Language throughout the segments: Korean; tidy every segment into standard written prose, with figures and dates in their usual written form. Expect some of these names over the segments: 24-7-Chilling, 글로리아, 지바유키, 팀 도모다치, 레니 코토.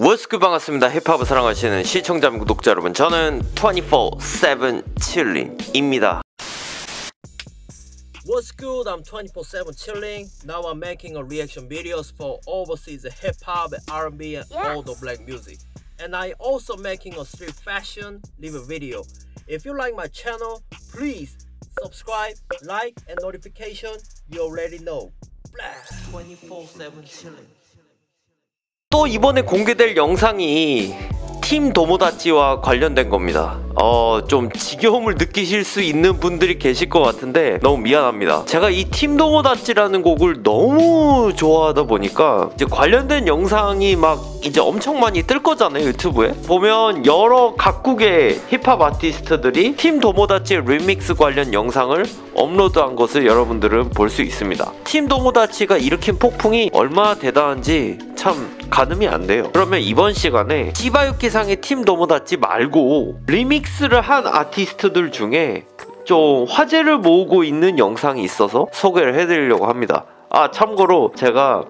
워스크 반갑습니다. 힙합을 사랑하시는 시청자 구독자 여러분, 저는 24-7-Chilling입니다. What's good? I'm 24-7 Chilling. Now I'm making a reaction videos for overseas hip-hop, R&B, and all the black music. And I also making a street fashion live video. If you like my channel, please subscribe, like, and notification. You already know. Blast 24-7 Chilling. 또 이번에 공개될 영상이 팀 도모다치와 관련된 겁니다. 좀 지겨움을 느끼실 수 있는 분들이 계실 것 같은데 너무 미안합니다. 제가 이 팀 도모다치라는 곡을 너무 좋아하다 보니까 이제 관련된 영상이 막 이제 엄청 많이 뜰 거잖아요. 유튜브에 보면 여러 각국의 힙합 아티스트들이 팀 도모다치 리믹스 관련 영상을 업로드한 것을 여러분들은 볼 수 있습니다. 팀 도모다치가 일으킨 폭풍이 얼마나 대단한지 참 가늠이 안 돼요. 그러면 이번 시간에 지바유키 상의 팀 도모다치 말고 리믹스를 한 아티스트들 중에 좀 화제를 모으고 있는 영상이 있어서 소개를 해드리려고 합니다. 참고로 제가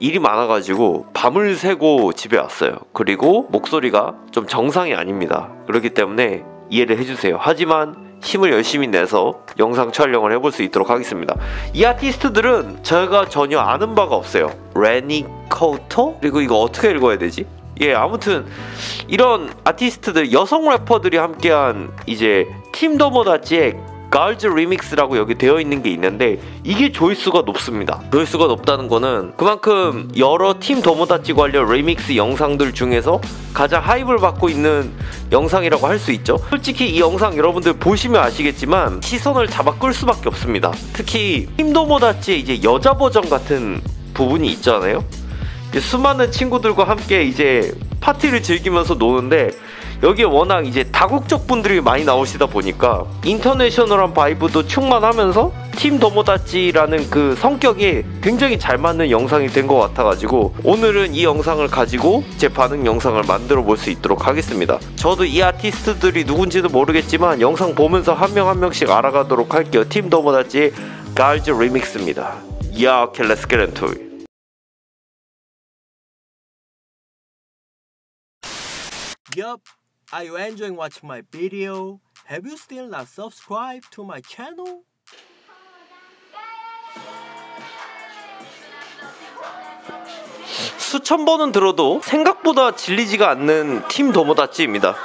일이 많아가지고 밤을 새고 집에 왔어요. 그리고 목소리가 좀 정상이 아닙니다. 그렇기 때문에 이해를 해주세요. 하지만 힘을 열심히 내서 영상 촬영을 해볼 수 있도록 하겠습니다. 이 아티스트들은 제가 전혀 아는 바가 없어요. 레니 코토? 그리고 이거 어떻게 읽어야 되지? 아무튼 이런 아티스트들, 여성 래퍼들이 함께한 이제 팀 도모다치의 걸즈 리믹스라고 여기 되어 있는 게 있는데 이게 조회수가 높습니다. 조회수가 높다는 거는 그만큼 여러 팀 도모다치 관련 리믹스 영상들 중에서 가장 하이브를 받고 있는 영상이라고 할 수 있죠. 솔직히 이 영상 여러분들 보시면 아시겠지만 시선을 잡아 끌 수밖에 없습니다. 특히 팀 도모다치의 이제 여자 버전 같은 부분이 있잖아요. 수많은 친구들과 함께 이제 파티를 즐기면서 노는데 여기에 워낙 이제 다국적 분들이 많이 나오시다 보니까 인터내셔널한 바이브도 충만하면서 팀 도모다치라는 그 성격이 굉장히 잘 맞는 영상이 된 것 같아가지고 오늘은 이 영상을 가지고 제 반응 영상을 만들어 볼 수 있도록 하겠습니다. 저도 이 아티스트들이 누군지는 모르겠지만 영상 보면서 한 명 한 명씩 알아가도록 할게요. 팀 도모다치의 걸즈 리믹스입니다. 야, okay, let's get into it. Yup. Are you enjoying watching my video? Have you still not subscribed to my channel? 수천 번은 들어도 생각보다 질리지가 않는 팀 도모다치입니다.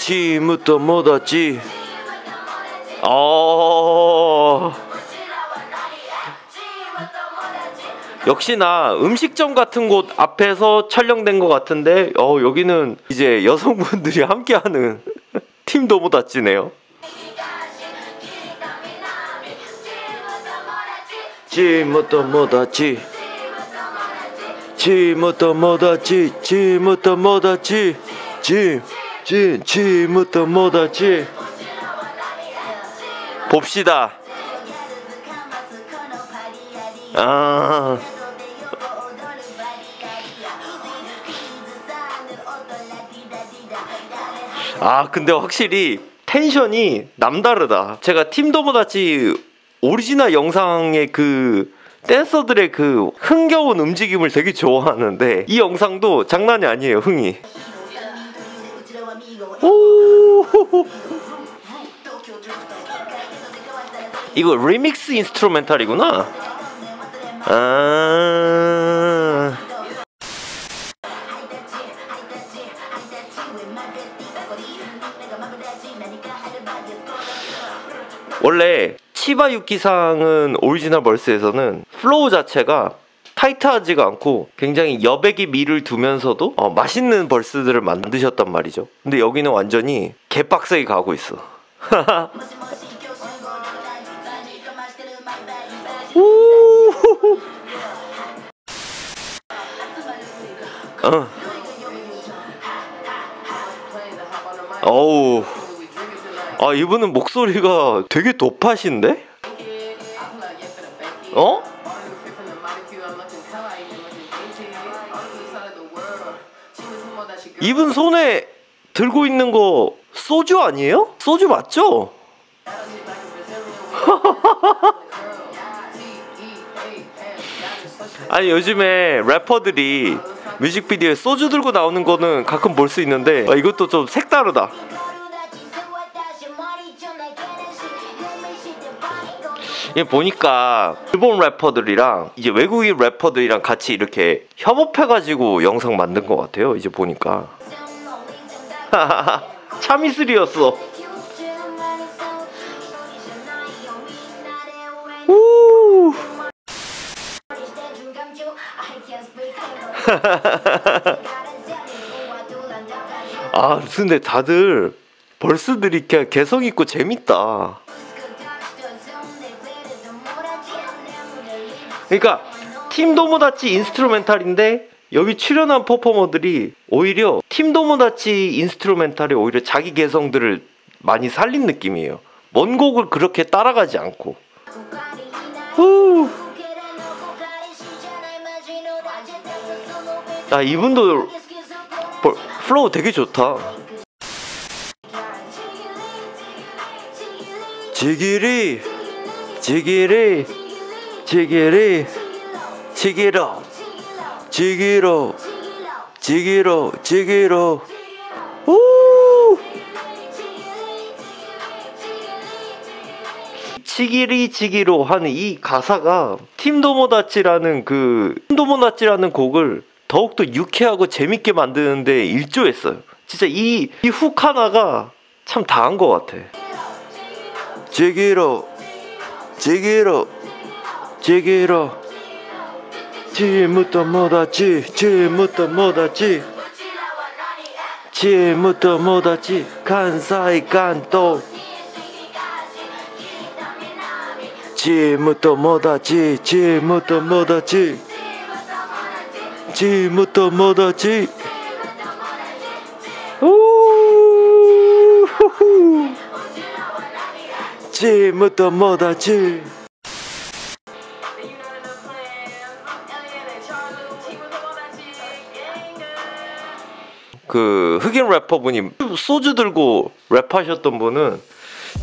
팀 도모다치. 역시나 음식점 같은 곳 앞에서 촬영된 것 같은데 여기는 이제 여성분들이 함께하는 팀 도모다치네요. 팀 도모다치, 팀 도모다치, 팀 도모다치, 팀 도모다치. 봅시다. 근데 확실히 텐션이 남다르다. 제가 팀 도모다치 오리지널 영상의 그 댄서들의 그 흥겨운 움직임을 되게 좋아하는데 이 영상도 장난이 아니에요. 흥이. 오! 이거 리믹스 인스트루멘탈이구나. 원래 지바유키상은 오리지널 벌스에서는 플로우 자체가 타이트하지가 않고 굉장히 여백이 미를 두면서도 맛있는 벌스들을 만드셨단 말이죠. 근데 여기는 완전히 개빡세게 가고 있어. 어우. 이분은 목소리가 되게 도파신데? 이분 손에 들고 있는 거 소주 아니에요? 소주 맞죠? 아니 요즘에 래퍼들이 뮤직비디오에 소주 들고 나오는 거는 가끔 볼 수 있는데 이것도 좀 색다르다. 이게 보니까 일본 래퍼들이랑 이제 외국인 래퍼들이랑 같이 이렇게 협업해가지고 영상 만든 것 같아요. 이제 보니까 참이슬이었어. 우. 아 근데 다들 벌스들이 그냥 개성 있고 재밌다. 그러니까 팀 도모다치 인스트루멘탈인데 여기 출연한 퍼포머들이 오히려 팀 도모다치 인스트루멘탈에 오히려 자기 개성들을 많이 살린 느낌이에요. 먼 곡을 그렇게 따라가지 않고. 아 이분도 플로우 되게 좋다. 지기리 지기리 지기리 지기로 지기로 지기로 지기로. 지기리 지기로 하는 이 가사가 팀 도모다치라는 곡을 더욱더 유쾌하고 재밌게 만드는 데 일조했어요. 진짜 이 훅 하나가 참 다한 것 같아. 지기로 지기로 지기로 지무도 모다치 지무도 모다치 지무도 모다치 간사이 간도 지무도 모다치 지무도 모다치 지무도 모다치. 우후 지무도 모다치. 그 흑인 래퍼분이 소주 들고 랩하셨던 분은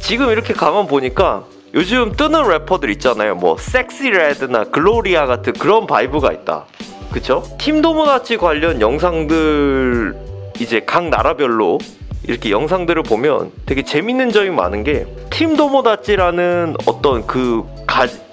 지금 이렇게 가만 보니까 요즘 뜨는 래퍼들 있잖아요. 뭐 섹시 레드나 글로리아 같은 그런 바이브가 있다. 그쵸? 팀 도모다치 관련 영상들 이제 각 나라별로 이렇게 영상들을 보면 되게 재밌는 점이 많은 게 팀 도모다치라는 어떤 그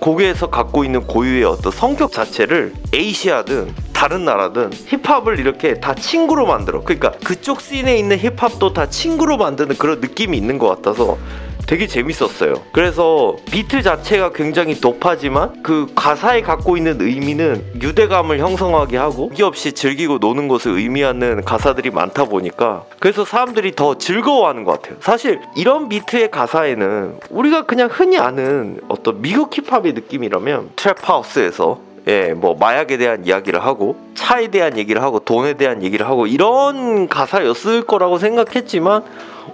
곡에서 갖고 있는 고유의 어떤 성격 자체를 에이시아든 다른 나라든 힙합을 이렇게 다 친구로 만들어. 그러니까 그쪽 씬에 있는 힙합도 다 친구로 만드는 그런 느낌이 있는 것 같아서 되게 재밌었어요. 그래서 비트 자체가 굉장히 높하지만 그 가사에 갖고 있는 의미는 유대감을 형성하게 하고 무기 없이 즐기고 노는 것을 의미하는 가사들이 많다 보니까 그래서 사람들이 더 즐거워하는 것 같아요. 사실 이런 비트의 가사에는 우리가 그냥 흔히 아는 어떤 미국 힙합의 느낌이라면 트랩하우스에서 예, 뭐 마약에 대한 이야기를 하고 차에 대한 얘기를 하고 돈에 대한 얘기를 하고 이런 가사였을 거라고 생각했지만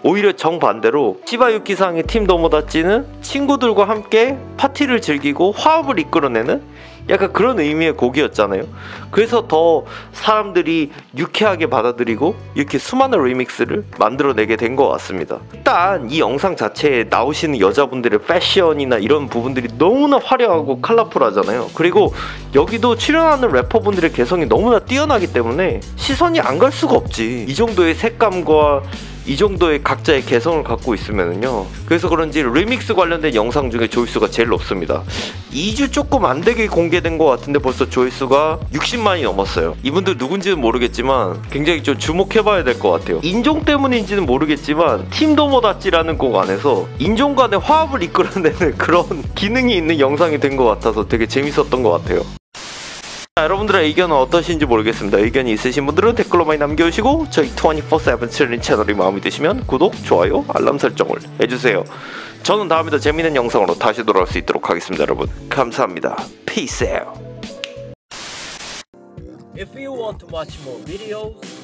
오히려 정반대로 지바유키상의 팀 도모다치는 친구들과 함께 파티를 즐기고 화합을 이끌어내는 약간 그런 의미의 곡이었잖아요. 그래서 더 사람들이 유쾌하게 받아들이고 이렇게 수많은 리믹스를 만들어내게 된 것 같습니다. 일단 이 영상 자체에 나오시는 여자분들의 패션이나 이런 부분들이 너무나 화려하고 컬러풀하잖아요. 그리고 여기도 출연하는 래퍼분들의 개성이 너무나 뛰어나기 때문에 시선이 안 갈 수가 없지. 이 정도의 색감과 이 정도의 각자의 개성을 갖고 있으면요. 그래서 그런지 리믹스 관련된 영상 중에 조회수가 제일 높습니다. 2주 조금 안 되게 공개된 것 같은데 벌써 조회수가 60만이 넘었어요. 이분들 누군지는 모르겠지만 굉장히 좀 주목해봐야 될 것 같아요. 인종 때문인지는 모르겠지만 팀 도모다치라는 곡 안에서 인종 간의 화합을 이끌어내는 그런 기능이 있는 영상이 된 것 같아서 되게 재밌었던 것 같아요. 자, 여러분들의 의견은 어떠신지 모르겠습니다. 의견이 있으신 분들은 댓글로 많이 남겨주시고 저희 24/7-Chilling 채널이 마음에 드시면 구독, 좋아요, 알람 설정을 해주세요. 저는 다음에 더 재밌는 영상으로 다시 돌아올 수 있도록 하겠습니다. 여러분 감사합니다. Peace out. If you want to watch more videos